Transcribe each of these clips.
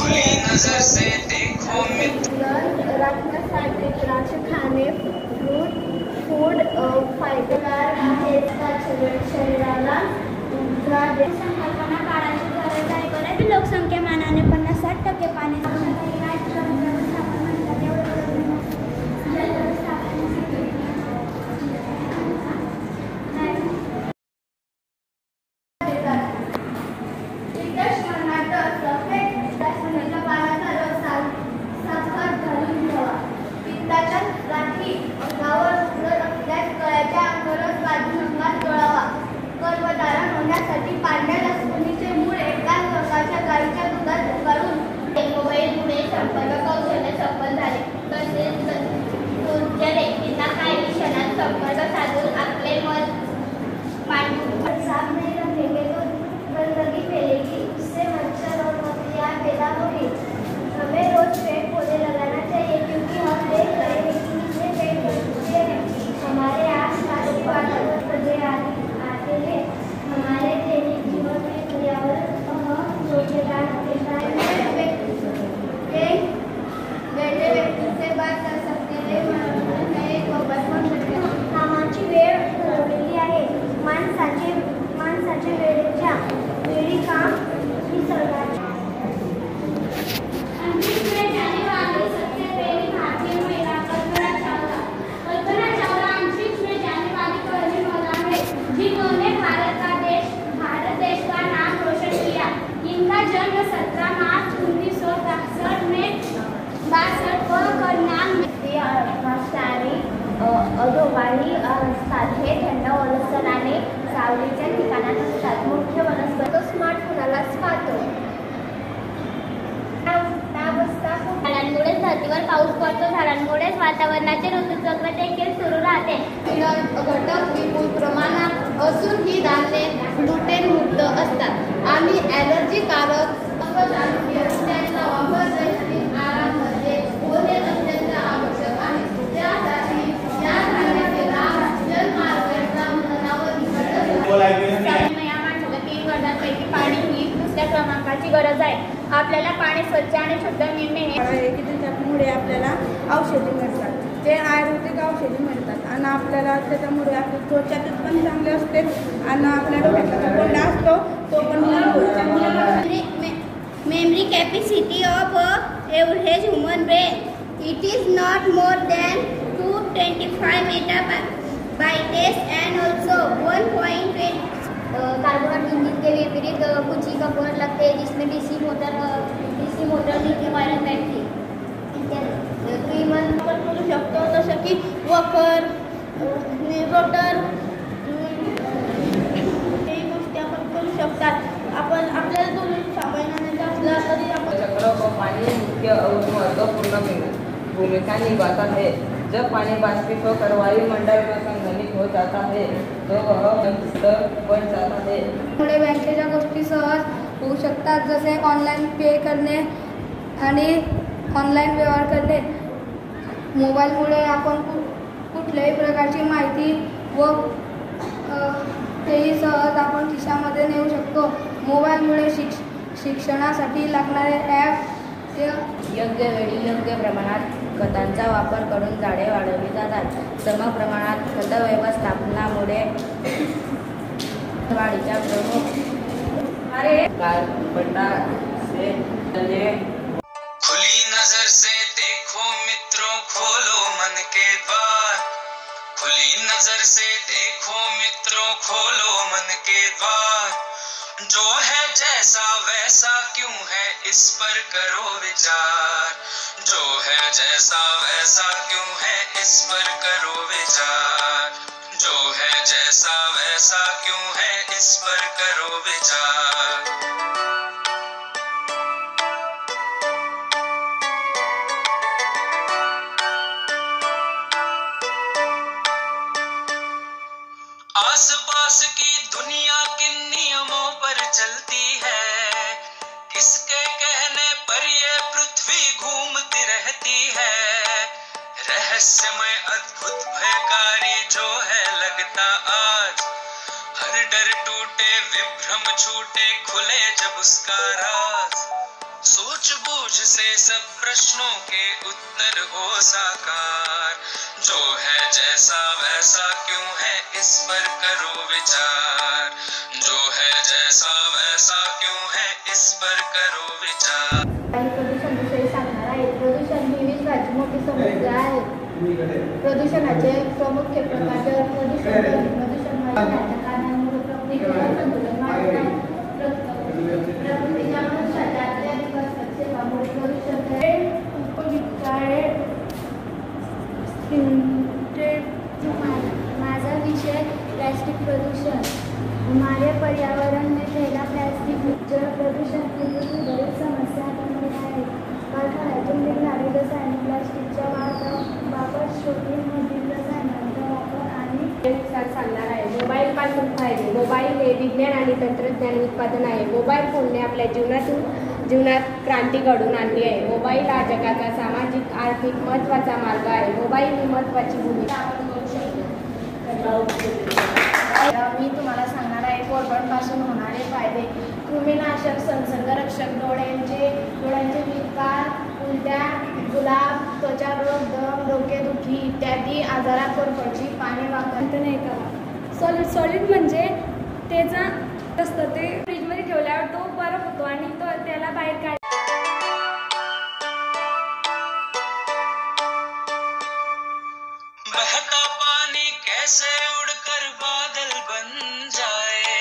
खुली नजर से देखो खाने फूड फायदेगार आहे शरीराला संकल्पना काळाची गरज आहे कारण लोकसंख्या मानाने 50-60% पाणी वातावरणाचे ऋतुचक्र देखील सुरू राहते। घटक विपुल प्रमाणात असून ही धान्ये ग्लुटेन मुक्त असतात आणि ॲलर्जी कारक त्यांचा वापर दैनंदिन आहारामध्ये होणे अत्यंत आवश्यक आहे। त्यासाठी या धान्याचे दाब जलमार्गाच्या मनावर निवडतात। 3 गरजांपैकी पाणी ही दुसऱ्या क्रमांकाची गरज आहे। आपल्याला पाणी स्वच्छ आणि शुद्ध मिळणे हे की त्याच्यामुळे आपल्याला औषधी मिळतात जे आयुर्वेदिक औषधी मिळतात आणि आपल्याला त्याच्यामुळे आपली त्वचा पण चांगली असते आणि आपल्या डोक्याचा कोंडा असतो तो पण memory capacity of average human brain it is not more than 225 megabytes and also 1.8 carbohydrate engine के विपरीत कुछ ही कंपोनेंट लगते हैं जिसमें डीसी मोटर लिथियम बैटरी करू शकतो जस की वॉकर रोटर हे गोष्टी आपण करू शकतात। आपण आपल्याला दोन सामान्यांचा असला तरी आपण चक्र व पाणी मुख्य और महत्वपूर्ण भूमिका निभाता है। जब पानी बाष्पीय होकर वायुमंडल में संघनित हो जाता है तो वह जलस्तर बन जाता है। थोड़े बँकेच्या गोष्टी सहज होऊ शकतात जसे ऑनलाइन पे करणे आणि ऑनलाइन व्यवहार करणे। मोबाईलमुळे आपण कुठल्याही प्रकारची माहिती व तेही सहज आपण खिशामध्ये नेऊ शकतो। मोबाईलमुळे शिक्षणासाठी लागणारे ॲप योग्य वेळी योग्य प्रमाणात खतांचा वापर करून झाडे वाढवली जातात। सम प्रमाणात खत व्यवस्थापनामुळे वाढीच्या प्रमुख खुली नजर से देखो मित्रों खोलो मन के द्वार। खुली नजर से देखो मित्रों खोलो मन के द्वार। जो है जैसा वैसा क्यों है इस पर करो विचार। जो है जैसा वैसा क्यों है इस पर करो विचार। जो है जैसा वैसा क्यों है इस पर करो विचार। आस पास की दुनिया किन नियमों पर चलती है। किसके कहने पर ये पृथ्वी घूमती रहती है। रहस्यमय अद्भुत भयकारी जो है लगता आज। हर डर टूटे विभ्रम छूटे खुले जब उसका राज। सोच तुझसे सब प्रश्नों के उत्तर हो साकार। जो है जैसा वैसा क्यों है इस पर करो विचार। जो है जैसा वैसा क्यों है इस पर करो विचार। प्रदूषण विविध राज्यों के समृद्ध आहे। प्रदूषणाचे प्रमुख प्रकार माझा विषय प्लास्टिक प्रदूषण। हमारे पर्यावरण में फैला प्लास्टिक जल प्रदूषण की बड़ी समस्या बन रही है। कारखान्यातून निघणारे रसायन, प्लास्टिकचा वापर, शोषणामधील रसायनांचा वापर आणि सांगणार आहे। मोबाईल पासून फायदे। मोबाईल हे विज्ञान आणि तंत्रज्ञान उत्पादन आहे। मोबाईल फोनने आपल्या जीवनात क्रांती घडून आणली आहे। मोबाईल हा जगाचा सामाजिक आर्थिक महत्त्वाचा मार्ग आहे। मोबाईल ही महत्त्वाची भूमिका आपण करू शकतो। मी तुम्हाला सांगणार आहे कोरबन पासून होणारे फायदे। कृमिनाशक, संसर्गरक्षक, डोळ्यांचे विकार, उलट्या, गुलाब, त्वचा रोग, दम, डोकेदुखी इत्यादी आजारात कोरफडची पाने वापरत नाही का। सॉलिड म्हणजे त्याचा असतं ते फ्रीजमध्ये ठेवल्यावर तो बर्फ होतो आणि तो त्याला बाहेर काढ। बहता पानी कैसे उड़कर बादल बन जाए।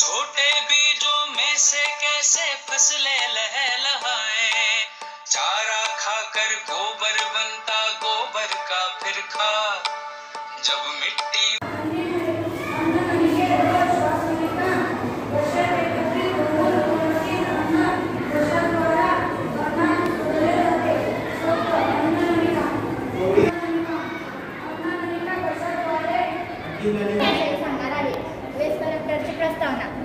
छोटे बीजों में से कैसे फसलें लहलहाए। चारा खाकर गोबर बनता, गोबर का फिर खा। जब मिट्टी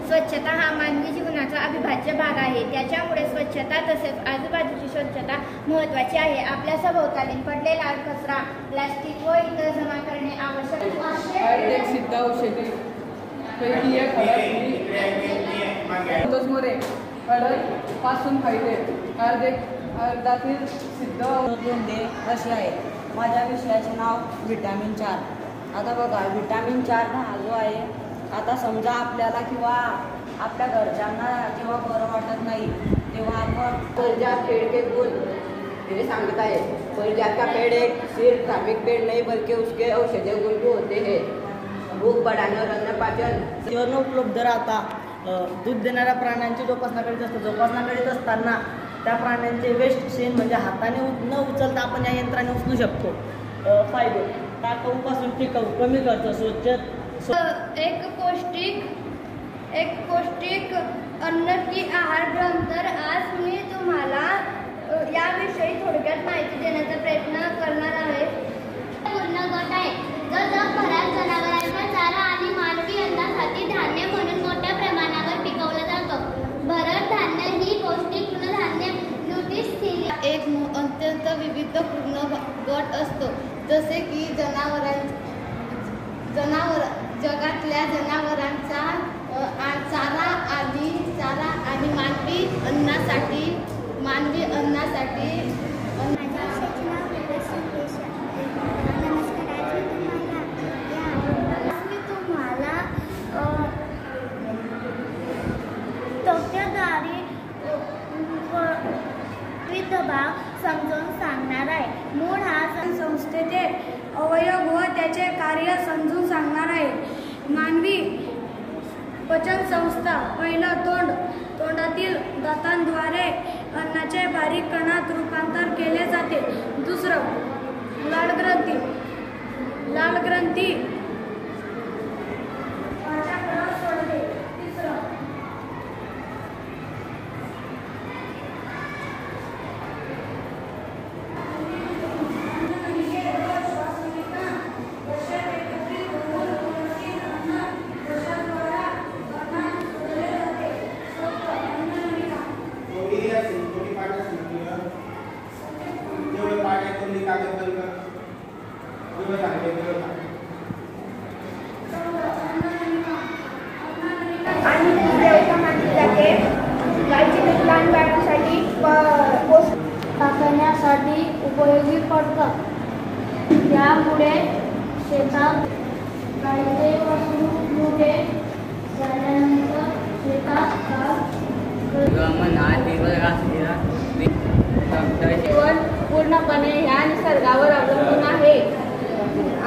स्वच्छता हा मानवी जीवनाचा अविभाज्य भाग आहे। त्याच्यामुळे स्वच्छता तसेच आजूबाजूची स्वच्छता महत्त्वाची आहे। आपल्या सभोवताली पडलेला कचरा, प्लास्टिक व इतर जमा करणे आवश्यक आहे। एक सिद्ध औषधी पैकी एक हळद। तोजमोरे हळद पासून फायदे। अर्धातील सिद्ध औषधे असे आहेत। माझ्या विषयाचे नाव व्हिटॅमिन 4। आता बघा व्हिटॅमिन 4 हा जो आहे, आता समजा आपल्याला किंवा आपल्या घरच्यांना जेव्हा बरं वाटत नाही तेव्हा आपण पर्जा पेड़ के गुण मेरे सांगत आहे। पर्जा का पेड़ एक सिर्फ धार्मिक पेड़ नहीं बल्कि उसके औषधीय गुण भी होते हैं। भूख बढ़ाने, रंग पाचन जीवन उपलब्ध राहता। दूध देणाऱ्या प्राण्यांची जोपासना करीत असताना त्या प्राण्यांचे वेस्ट शेण म्हणजे हाताने न उचलता आपण या यंत्राने उचलू शकतो। फायदे टाकाऊपासून टिकाऊ कमी करतो। स्वच्छ एक पौष्टिक अन्न की आहार भ्रंतर। आज मी तुम्हाला याविषयी थोडक्यात माहिती देण्याचा प्रयत्न करणार आहे। पूर्ण गट आहे जो जगभरात जनावरांचा चारा आणि मानवी अन्नासाठी धान्य म्हणून मोठ्या प्रमाणावर पिकवलं जातं। भरड धान्य ही पौष्टिक तृणधान्य न्यूट्रिशियस एक अत्यंत विविधपूर्ण गट असतो, जसे की जगातल्या जनावरांचा चारा आणि मानवी अन्नासाठी तुम्हाला तक्त्याद्वारे विविध भाग समजावून सांगणार आहे। मूळ हा संस्थेचे अवयव व त्याचे कार्य समजून सांगणार आहे। मानवी पचन संस्था पहिलं तोंडातील दातांद्वारे अन्नाचे बारीक कणात रूपांतर केले जाते। दुसरं लालग्रंथी सोडते। तिसरं आणि देवता मानली जाते। गायची लहान बाळांसाठी उपयोगी पडतं। त्यामुळे शेतात गायीचे पशु मोठे झाल्यानंतर शेतात काम आजीवन जीवन पूर्णपणे ह्या निसर्गावर अवलंबून आहे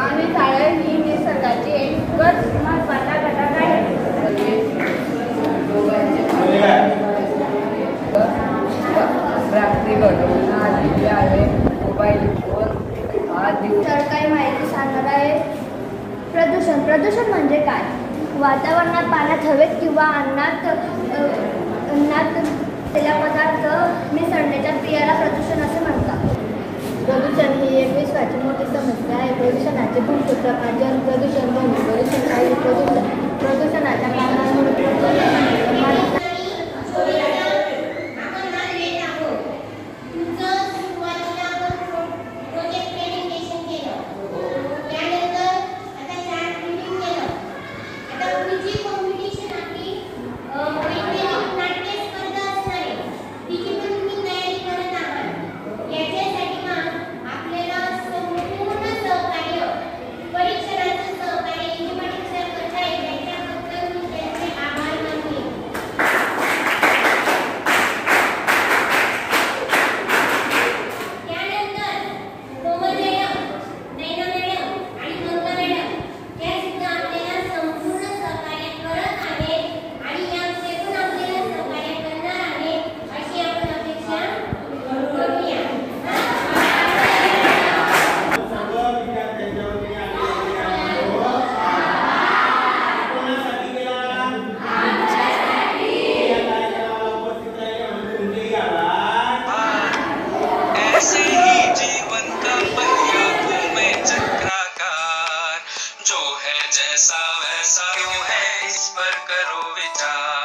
आणि झाडे ही निसर्गाची एक महत्त्वाचा घटक आहे। प्रदूषण प्रदूषण म्हणजे काय? वातावरणात, पाण्यात, हवेत किंवा अन्नात असलेला पदार्थ मिसळण्याच्या क्रियेला प्रदूषण असे म्हणतात। प्रदूषण ही एक विश्वाची मोठी समस्या आहे। प्रदूषणाचे प्रमुख प्रकार जल प्रदूषण, ध्वनी प्रदूषण, वायू प्रदूषण। प्रदूषणाच्या कारणांमुळे जो है जैसा वैसा क्यों है, इस पर करो विचार।